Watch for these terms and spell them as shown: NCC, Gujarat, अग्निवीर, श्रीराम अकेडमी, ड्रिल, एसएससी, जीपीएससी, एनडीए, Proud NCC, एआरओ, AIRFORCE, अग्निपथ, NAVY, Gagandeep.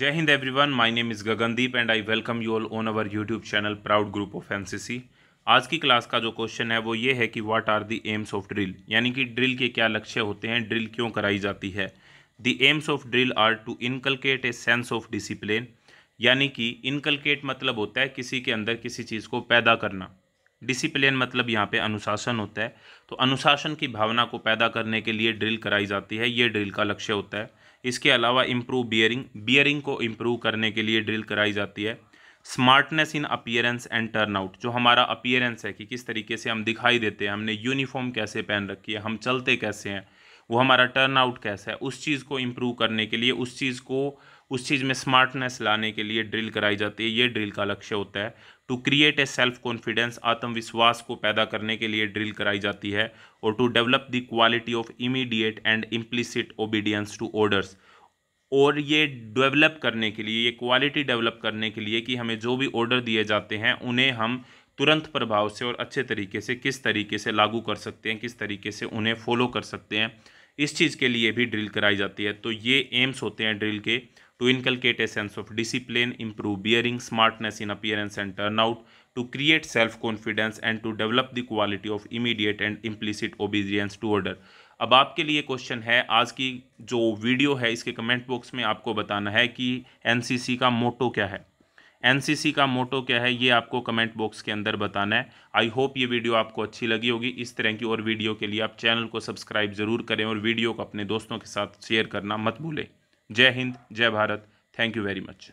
Jai Hind everyone, my name is Gagandeep and I welcome you all on our YouTube channel Proud Group of NCC। आज की class का जो question है वो ये है कि what are the aims of ड्रिल, यानी कि ड्रिल के क्या लक्ष्य होते हैं, ड्रिल क्यों कराई जाती है। The aims of ड्रिल are to inculcate a sense of discipline, यानी कि इनकलकेट मतलब होता है किसी के अंदर किसी चीज़ को पैदा करना, डिसिप्लिन मतलब यहाँ पे अनुशासन होता है। तो अनुशासन की भावना को पैदा करने के लिए ड्रिल कराई जाती है, ये ड्रिल का लक्ष्य होता है। इसके अलावा इम्प्रूव बियरिंग को इम्प्रूव करने के लिए ड्रिल कराई जाती है। Smartness in appearance and turn out, जो हमारा अपीयरेंस है कि किस तरीके से हम दिखाई देते हैं, हमने यूनिफॉर्म कैसे पहन रखी है, हम चलते कैसे हैं, वो हमारा टर्न आउट कैसा है, उस चीज़ को इम्प्रूव करने के लिए, उस चीज़ में स्मार्टनेस लाने के लिए ड्रिल कराई जाती है, ये ड्रिल का लक्ष्य होता है। To create a self confidence, आत्मविश्वास को पैदा करने के लिए ड्रिल कराई जाती है। और to develop the quality of immediate and implicit obedience to orders, और ये डेवलप करने के लिए, ये क्वालिटी डेवलप करने के लिए कि हमें जो भी ऑर्डर दिए जाते हैं उन्हें हम तुरंत प्रभाव से और अच्छे तरीके से किस तरीके से लागू कर सकते हैं, किस तरीके से उन्हें फॉलो कर सकते हैं, इस चीज़ के लिए भी ड्रिल कराई जाती है। तो ये एम्स होते हैं ड्रिल के, to inculcate a sense of discipline, improve bearing, smartness in appearance and turn out, to create self confidence and to develop the quality of immediate and implicit obedience to order. अब आपके लिए question है, आज की जो video है इसके comment box में आपको बताना है कि एनसीसी का मोटो क्या है, एनसीसी का मोटो क्या है, ये आपको कमेंट बॉक्स के अंदर बताना है। आई होप ये वीडियो आपको अच्छी लगी होगी। इस तरह की और वीडियो के लिए आप चैनल को सब्सक्राइब ज़रूर करें और वीडियो को अपने दोस्तों के साथ शेयर करना मत भूलें। Jai Hind, Jai Bharat, thank you very much.